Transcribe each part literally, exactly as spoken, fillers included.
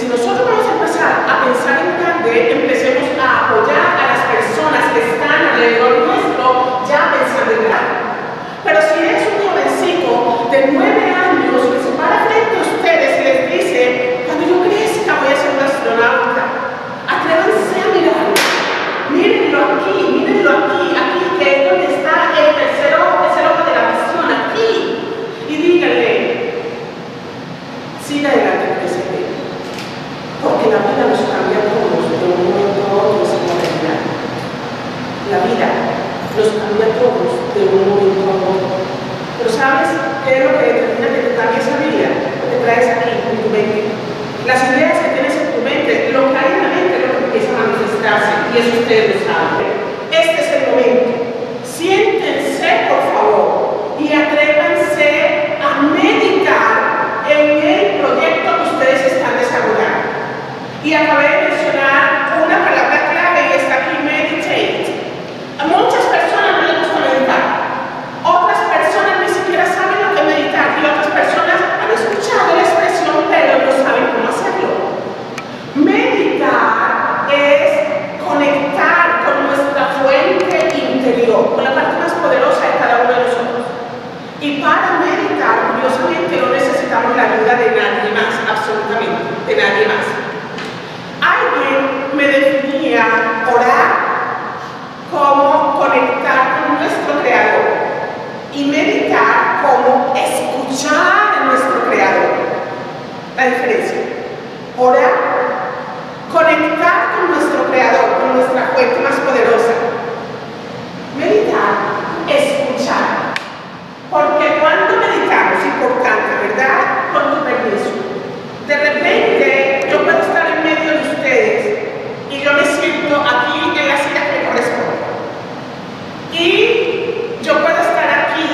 si nosotros vamos a empezar a pensar en grande, empecemos a apoyar a las personas que están alrededor nuestro ya pensando en grande. Pero si es un jovencito de nueve años que se para frente a ustedes y les dice, cuando yo crezca voy a ser un astronauta, atrévanse a mirarlo, mírenlo aquí, mírenlo aquí, aquí que es donde está el tercer ojo de la visión, aquí, y díganle, siga adelante. Porque la vida nos cambia todos de un momento a otro, señora. La vida nos cambia todos de un momento a otro. Pero ¿sabes qué es lo que determina que te cambie esa vida? Lo que traes aquí en tu mente. Las ideas que tienes en tu mente, lo que hay en la mente es lo que empieza a manifestarse. Y eso ustedes lo saben. Este es el momento. Siéntense, por favor, y atrévanse a meditar en el proyecto que ustedes están desarrollando. Y acabé de mencionar una palabra clave y está aquí, meditate. A muchas personas no les gusta meditar. Otras personas ni siquiera saben lo que meditar. Y otras personas han escuchado la expresión, pero no saben cómo hacerlo. Meditar es conectar con nuestra fuente interior, con la parte más poderosa de cada uno de nosotros. Y para meditar, curiosamente, no necesitamos la ayuda de nadie más, absolutamente, de nadie más. Alguien me definía orar como conectar con nuestro Creador y meditar como escuchar a nuestro Creador. La diferencia. Orar, conectar con nuestro Creador, con nuestra fuente más poderosa. Meditar, escuchar. Porque cuando meditamos, importante, ¿verdad? Con tu permiso. De repente, yo puedo estar en medio de ustedes y yo me siento aquí en la silla que me corresponde. Y yo puedo estar aquí,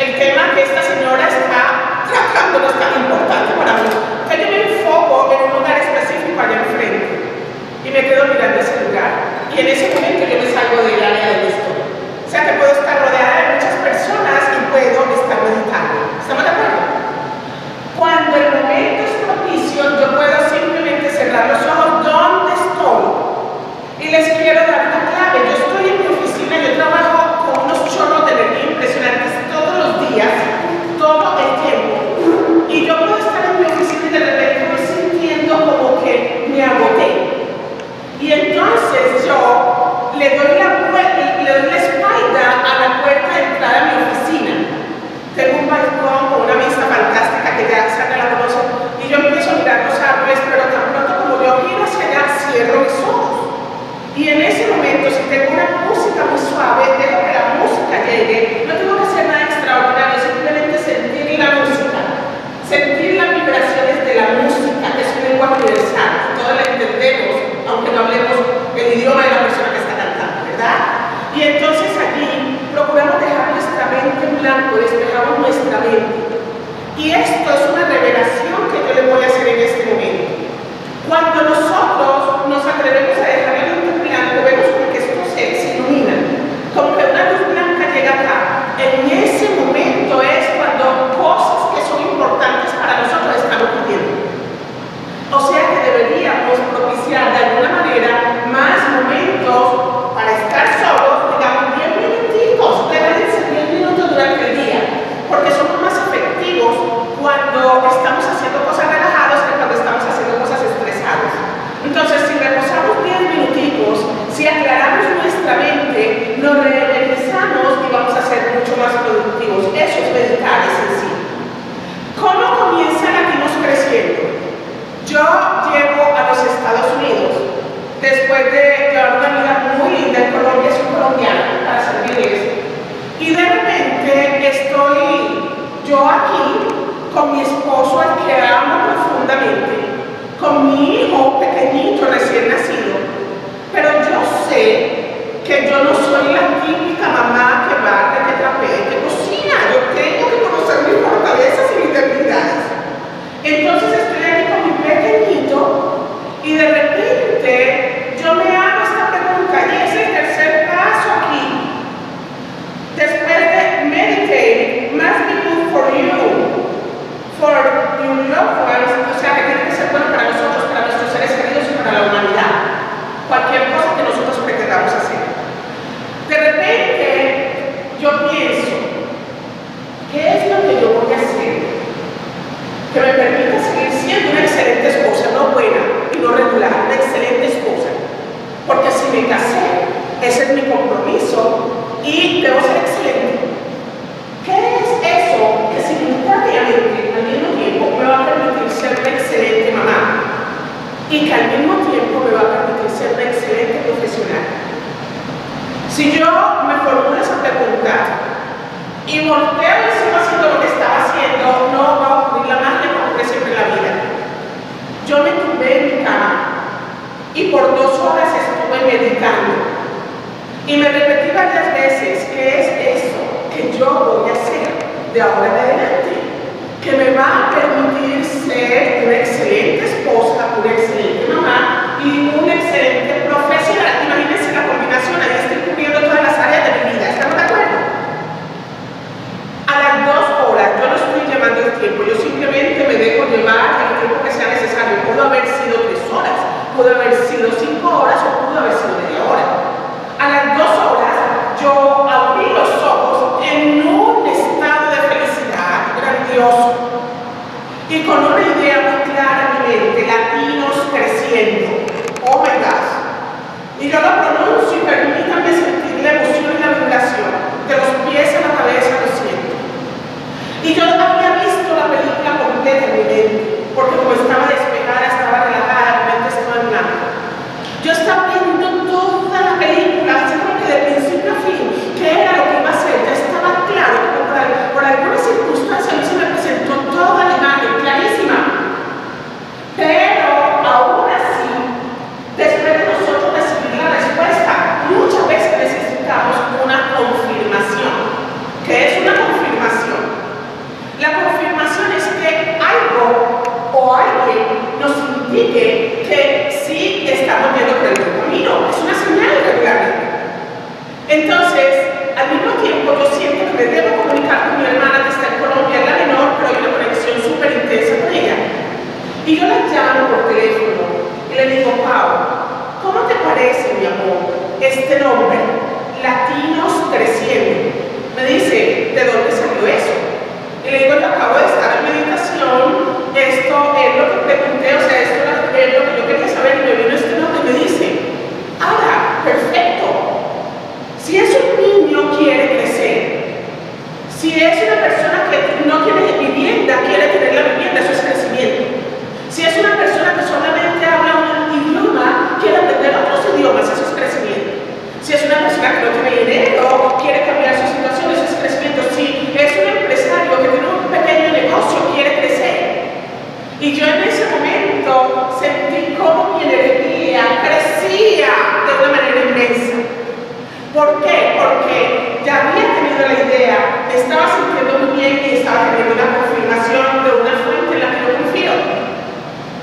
el tema que esta señora está tratando no es tan importante para mí. Que yo me enfoco en un lugar específico allá enfrente y me quedo mirando ese lugar. Y en ese momento yo me salgo del área de esto. O sea que puedo estar rodeada de muchas personas y puedo estar meditando. ¿Estamos de acuerdo? Cuando el momento es propicio, yo puedo simplemente cerrar los ojos donde estoy. Y les quiero dar una clave. Yo estoy en mi oficina, yo trabajo con unos chorros de energía impresionantes todos los días, todo el tiempo. Y yo puedo estar en mi oficina y de repente me sintiendo como que me agoté. Y entonces yo le doy la vuelta, le doy la espalda a la puerta de entrada a mi oficina. Tengo un balcón con una vista fantástica que ya saca la cosa, y yo empiezo a mirar los árboles, pero tan pronto como yo giro hacia allá, cierro mis ojos. Y en ese momento, si tengo una música muy suave, dejo que la música llegue, no tengo que hacer nada extraordinario, simplemente sentir la música, sentir las vibraciones de la música, que es un lenguaje universal, todos la entendemos, aunque no hablemos el idioma de la persona que está cantando, ¿verdad? Y entonces aquí procuramos dejar nuestra mente en blanco, despejamos nuestra mente. Y esto es una revelación que yo le voy a hacer en este momento. Cuando nosotros nos atrevemos a dejar la luz blanca, vemos como que esto se, se ilumina, como que una luz blanca llega acá. En ese momento es cuando cosas que son importantes para nosotros están ocurriendo. O sea que deberíamos propiciar de alguna manera más momentos para estar solos, digamos, diez minuticos, deben ser diez minutos durante el día, porque somos más efectivos cuando estamos haciendo cosas relajadas que cuando estamos haciendo cosas estresadas. Entonces, si reposamos diez minuticos, si aclaramos nuestra mente, nos reenergizamos y vamos a ser mucho más productivos. Eso es meditar, es en sí. ¿Cómo comienza Latinos Creciendo? Yo llego a los Estados Unidos después de llevar una vida muy linda en Colombia, soy colombiana, para servirles. Y de repente estoy yo aquí con mi esposo al que amo profundamente, con mi hijo pequeñito recién nacido, pero yo sé que yo no soy la típica mamá que barre, que trapea, que cocina. Yo tengo que conocer mis fortalezas y mis debilidades. Entonces estoy aquí con mi pequeñito y de repente yo me hago esta pregunta y es el tercer paso aquí. Después de meditate, must be good for you, for your loved ones, o sea que tiene que ser bueno para nosotros. que me permita seguir siendo una excelente esposa, no buena y no regular, una excelente esposa. Porque si me casé, ese es mi compromiso y debo ser excelente. ¿Qué es eso que simultáneamente al mismo tiempo me va a permitir ser una excelente mamá y que al mismo tiempo me va a permitir ser una excelente profesional? Si yo me formulo esa pregunta y volteo y sigo haciendo lo que estaba haciendo, no va a ocurrir la magia como que siempre en la vida. Yo me tumbé en mi cama y por dos horas estuve meditando y me repetí varias veces que es eso que yo voy a hacer de ahora en adelante, que me va a permitir ser una excelente esposa, una excelente mamá y un excelente profesional. Imagínense la combinación, ahí estoy cubriendo todas las áreas de mi vida, ¿estamos de acuerdo? A las dos horas yo no estoy llevando el tiempo, yo simplemente me dejo llevar el tiempo que sea necesario. Pudo haber sido tres horas, pudo haber sido cinco horas o pudo haber sido media hora. A las dos horas yo abrí los ojos en un estado de felicidad grandioso y con una idea muy clara en mi mente: latinos creciendo. Oh my God. Y yo lo pronuncio y permítanme sentir la emoción y la vibración de los pies a la cabeza. Lo siento. Y yo había visto la película completa en mi mente, porque como estaba despejada, estaba relajada, mi mente estaba en blanco. Yo estaba viendo toda la película, así como que de principio a fin, que era lo que iba a hacer, ya estaba claro, pero por, por alguna circunstancia a mí se me presentó toda la imagen, clarísima. Pero aún así, después de nosotros recibir la respuesta, muchas veces necesitamos una confirmación. ¿Qué es una confirmación? La confirmación es que algo o alguien nos indique que sí estamos viendo por el camino. Es una señal regularmente. Entonces, al mismo tiempo, yo siento que me debo comunicar con mi hermana que está en Colombia, es la menor, pero hay una conexión súper intensa con ella. Y yo la llamo por teléfono y le digo: Pau, ¿cómo te parece, mi amor, este nombre, Latinos Creciendo? Me dice: ¿de dónde salió eso? Y le digo: yo acabo de estar en meditación, esto es lo que pregunté, o sea, esto es lo que yo quería saber y me vino este nombre. Y me dice: ah, perfecto. Si es un niño, quiere crecer. Si es una persona que no tiene vivienda, quiere tener la vivienda, eso es crecimiento. Si es una persona que solamente habla un idioma, quiere aprender otros idiomas, eso es crecimiento. Si es una persona que no tiene dinero, quiere cambiar su situación, eso es crecimiento. Si es un empresario que tiene un pequeño negocio, quiere crecer. Y yo en ese momento sentí cómo mi energía crecía de una manera inmensa. ¿Por qué? Porque ya había tenido la idea, estaba sintiendo muy bien y estaba teniendo una confirmación de una fuente en la que yo confío.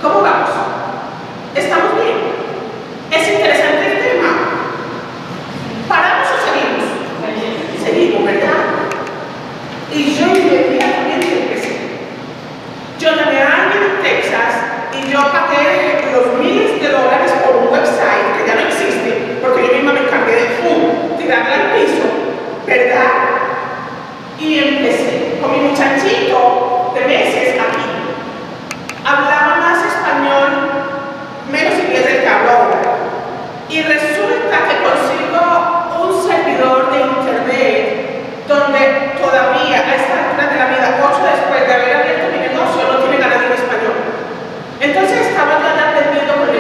¿Cómo vamos? ¿Estamos bien? Es interesante el tema. ¿Paramos o seguimos? Seguimos, ¿verdad? Y yo inmediatamente empecé. Yo llamé a alguien en Texas y yo pagué los miles de dólares por un website que ya no existe, porque yo misma me encargué de ¡pum!, tirarla al piso, ¿verdad? Y empecé con mi muchachito de meses aquí. Hablaba más español, menos inglés del cabrón. Y resulta que consigo un servidor de internet donde todavía a esta altura de la vida, ocho después de haber abierto mi negocio, no tiene ganado en español. Entonces estaba yo aprendiendo con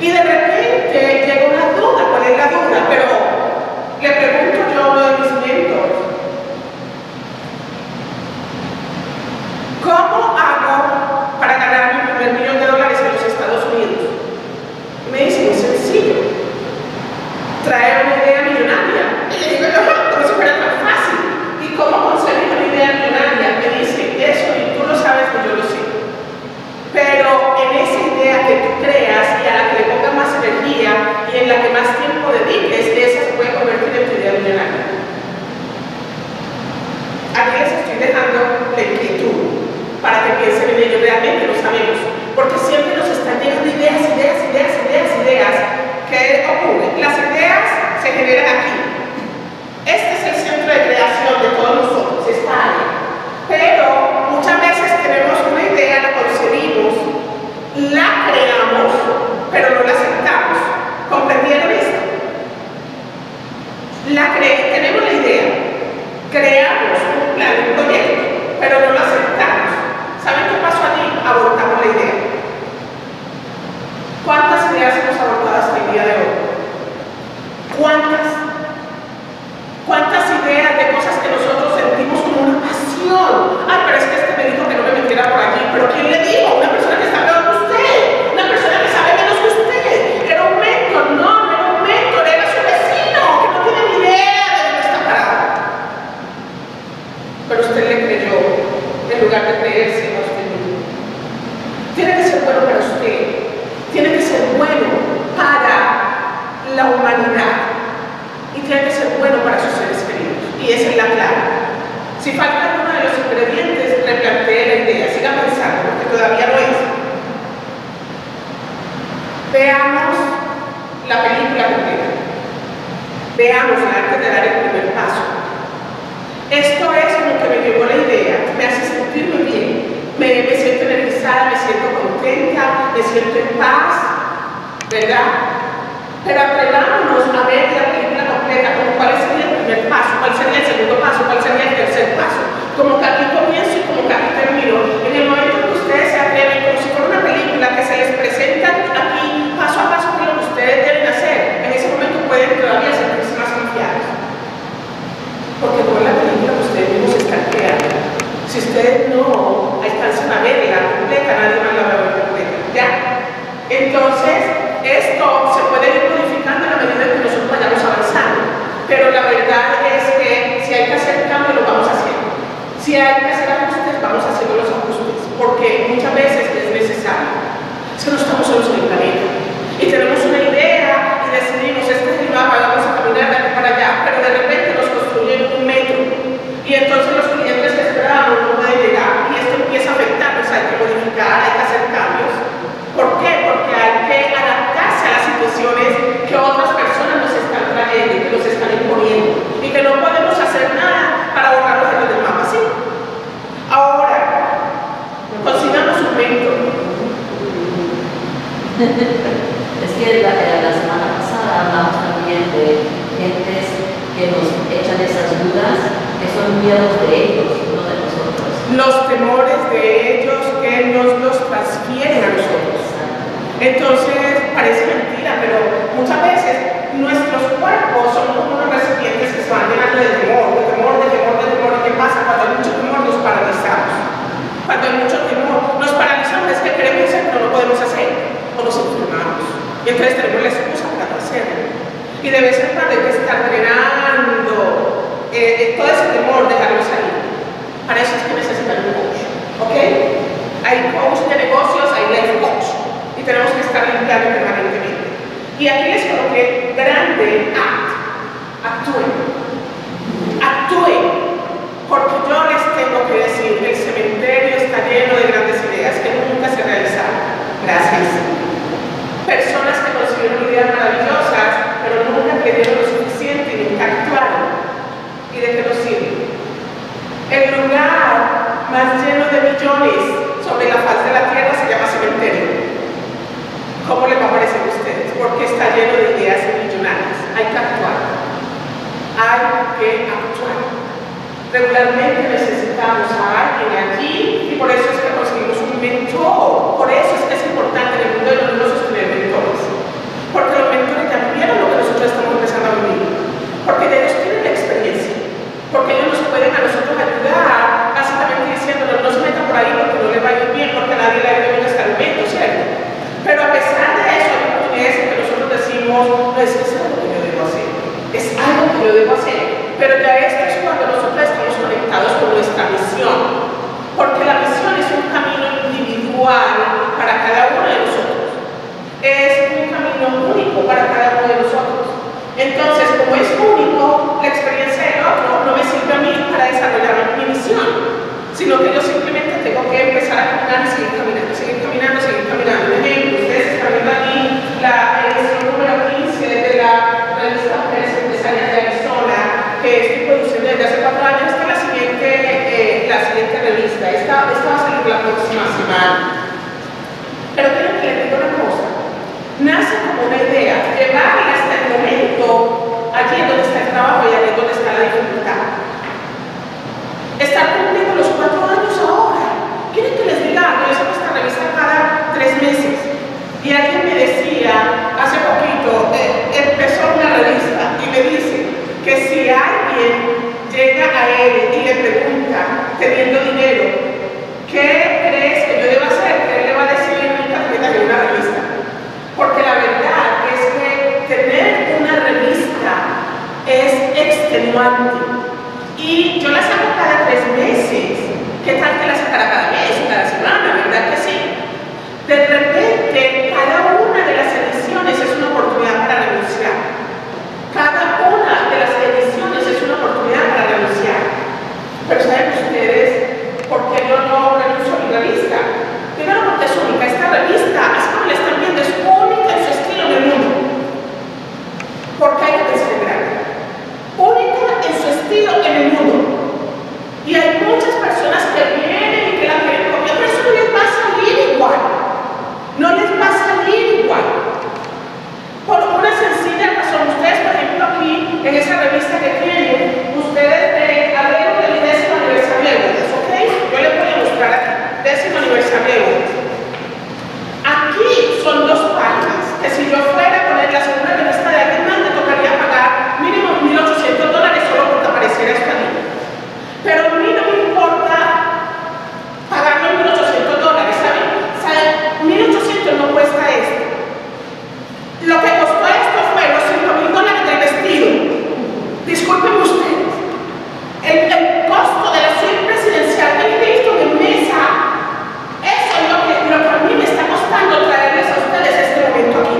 Y de repente llega una duda, ¿cuál es la duda? Pero le pregunto yo a uno de mis mentores, ¿cómo hago para ganar mi primer millón de dólares en los Estados Unidos? Y me dice, es sencillo, traer una idea millonaria. Y digo, no, pero eso fuera tan fácil. ¿Y cómo conseguir una idea millonaria? Me dice, eso, y tú lo sabes que yo lo sé. Pero en esa idea que tú creas y a la que le pongas más energía y en la que más tiempo dediques, esa se puede convertir en tu idea millonaria. Aquí les estoy dejando la inquietud para que piensen en ello, realmente lo sabemos, porque siempre nos están llegando ideas, ideas, ideas, ideas, ideas. ¿Qué ocurre? Las ideas se generan aquí. Este es el centro de creación de todos nosotros, esta área. Pero muchas veces tenemos una idea, la concebimos, la creamos, pero no la aceptamos. ¿Comprendieron esto? La cre tenemos la idea, creamos un plan, un proyecto, pero no la aceptamos. ¿Saben qué pasó allí? Abortamos la idea. ¿Cuántas ideas hemos abortado hasta el día de hoy? ¿Cuántas? ¿Cuántas ideas de cosas que nosotros sentimos como una pasión? Ay, pero es que este me dijo que no me metiera por aquí. ¿Pero quién le dijo? Una persona que está hablando con usted. Una persona que sabe menos que usted. Era un mentor, no, no era un mentor, era su vecino, que no tiene ni idea de dónde está parado. Pero usted le creyó, en lugar de creerse a usted mismo. Tiene que ser bueno para usted. Tiene que ser bueno para la humanidad y tiene que ser bueno para sus seres queridos. Y esa es la clave. Si falta alguno de los ingredientes, replantee la idea, siga pensando, porque todavía no es. Veamos la película completa. Veamos antes de dar el primer paso. Esto es lo que me llevó la idea, me hace sentir muy bien. Me, me siento energizada, me siento contenta, me siento en paz, ¿verdad? Pero atrevámonos a ver la película completa, como cuál sería el primer paso, cuál sería el segundo paso, cuál sería el tercer paso. Como que aquí comienzo y como que aquí termino. En el momento en que ustedes se atreven, como si fuera una película que se les presenta aquí, paso a paso, con lo que ustedes deben hacer, en ese momento pueden todavía sentirse más confiados. Porque con la película que ustedes mismos están creando, si ustedes no alcanzan a verla completa, nadie más la va a ver completa. ¿Ya? Entonces, esto se puede ir modificando a la medida que nosotros vayamos avanzando. Pero la verdad es que si hay que hacer cambios, lo vamos haciendo. Si hay que hacer ajustes, vamos haciendo los ajustes. Porque muchas veces es necesario. Es que no estamos solos en el planeta. Y tenemos una idea y decidimos, este es el mapa, vamos a caminar de aquí para allá. Pero de repente nos construyen un metro. Y entonces los clientes que esperábamos no pueden llegar y esto empieza a afectarnos, hay que modificar, hay que hacer cambios. ¿Por qué? Porque hay que adaptarse a las situaciones que otras personas nos están trayendo y que nos están imponiendo y que no podemos hacer nada para borrarlos del mapa, ¿sí? Ahora, consigamos un mentor. Es que la, la semana pasada hablamos también de gentes que nos echan esas dudas. Son miedos de ellos, no de nosotros. Los temores de ellos que nos los transfieren a nosotros. Entonces, parece mentira, pero muchas veces nuestros cuerpos son como unos recipientes que se van llenando de temor, de temor, de temor, de temor. ¿Y qué pasa? Cuando hay mucho temor nos paralizamos. Cuando hay mucho temor nos paralizamos, es que queremos hacer, pero no podemos hacer, o nos enfermamos. Y entonces tenemos la excusa para hacerlo. Y de vez en cuando hay que estar drenando Eh, todo ese temor, dejarlo salir. Para eso es que necesitan un coach, ¿ok? Hay coach de negocios, hay life coach, y tenemos que estar limpiando permanentemente. Y aquí les coloqué grande act, actúen, actúen, porque yo les tengo que decir, el cementerio está lleno de grandes ideas que nunca se realizaron. Gracias. Personas que consiguieron ideas maravillosas, pero nunca creyeron lo suficiente y nunca actuaron. ¿Y de qué nos sirve? El lugar más lleno de millones sobre la faz de la tierra se llama cementerio. ¿Cómo les va a parecer a ustedes? Porque está lleno de ideas millonarias. Hay que actuar. Hay que actuar. Regularmente necesitamos a alguien aquí y por eso es que conseguimos un mentor. Por eso es que es importante en el mundo de los negocios tener mentores. sino que yo simplemente tengo que empezar a caminar y seguir caminando, seguir caminando, seguir caminando. Por ejemplo, ustedes están viendo aquí la edición número quince de la revista Mujeres Empresarias de Arizona, que es mi producción desde hace cuatro años. Esta es la siguiente, eh, la siguiente revista, esta, esta va a salir la próxima semana. Pero quiero que les diga una cosa, nace como una idea, llevar hasta el momento allí es donde está el trabajo y allí es donde está la dificultad. Estar cumpliendo los cuatro años ahora. Quieren que les diga algo, yo sé que esta revista cada tres meses. Y alguien me decía, hace poquito, eh, empezó una revista y me dice que si alguien llega a él y le pregunta, teniendo dinero, ¿qué crees que yo debo hacer? ¿Qué le va a decir en mi tarjeta de una revista? Porque la verdad es que tener una revista es extenuante. Y yo las hago cada tres meses. ¿Qué tal que las sacara cada mes, cada semana? ¿Verdad que sí? De repente, cada una de las ediciones es una oportunidad para renunciar. Cada una de las ediciones es una oportunidad para renunciar. Pero ¿saben ustedes por qué yo no renuncio a mi revista? Primero porque es única. Esta revista, así como la están viendo, es única en su estilo en el mundo. ¿Por qué hay que celebrarla? Única en su estilo en el mundo, y hay muchas personas que vienen y que la quieren copiar, pero eso no les va a salir igual, no les va a salir igual, por una sencilla razón. Ustedes, por ejemplo, aquí en esa revista que tienen, ustedes de alrededor del décimo aniversario de Woods, ¿ok? Yo les voy a mostrar aquí, décimo aniversario de Woods. Aquí son dos páginas, que si yo fuera a poner la segunda revista de alguien más, me tocaría pagar mínimo mil ochocientos dólares solo por aparecer a esta niña. Pero a mí no me importa pagarme mil ochocientos dólares, ¿saben? ¿Saben? mil ochocientos no cuesta esto. Lo que costó esto fue los cinco mil dólares del vestido. Disculpen ustedes. El, el costo de la suite presidencial del Cristo de mesa, eso es lo que, lo que a mí me está costando traerles a ustedes este momento aquí.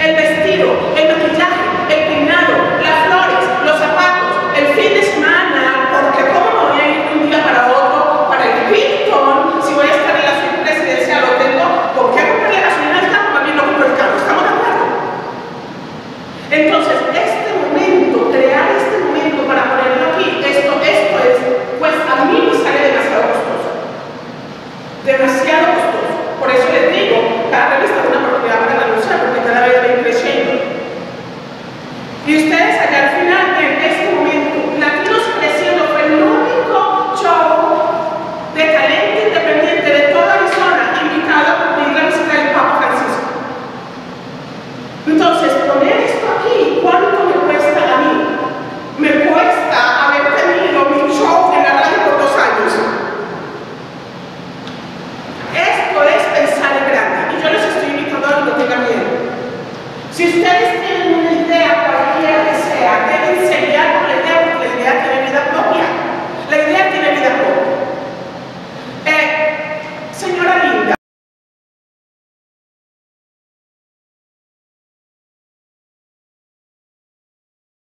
El vestido, el maquillaje, el peinado, las flores, los zapatos, el fin de semana, porque cómo voy a ir de un día para otro para el Hilton, si voy a estar en la suite presidencial, lo tengo, ¿por qué comprarle gasolina al carro? También no compro el carro, ¿estamos de acuerdo? Entonces, este momento, crear este momento para ponerlo aquí, esto, esto es, pues a mí me sale demasiado costoso. Demasiado costoso. Por eso les digo, cada revista es una oportunidad para anunciar, porque cada vez va a ir creciendo. Y ustedes allá al final, en este momento, Latinos Creciendo fue el único show de talento independiente de toda Arizona invitado a cumplir la visita del Papa Francisco. Entonces, poner esto aquí, ¿cuánto me cuesta a mí? Me cuesta haber tenido mi show en la radio por dos años. Esto es pensar en grande, y yo les estoy invitando a que no tengan miedo. Si ustedes